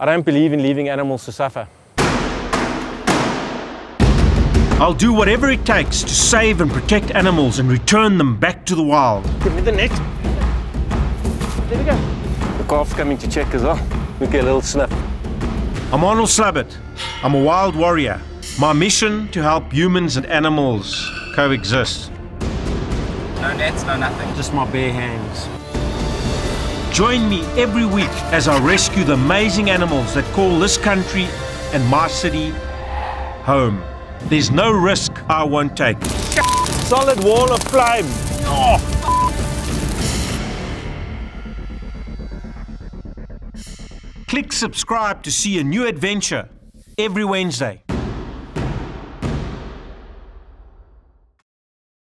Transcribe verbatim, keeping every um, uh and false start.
I don't believe in leaving animals to suffer. I'll do whatever it takes to save and protect animals and return them back to the wild. Give me the net. There we go. The calf's coming to check as well. We get a little sniff. I'm Arnold Slabbert. I'm a wild warrior. My mission to help humans and animals coexist. No nets, no nothing. Just my bare hands. Join me every week as I rescue the amazing animals that call this country and my city home. There's no risk I won't take. Solid wall of flame. Oh. Click subscribe to see a new adventure every Wednesday.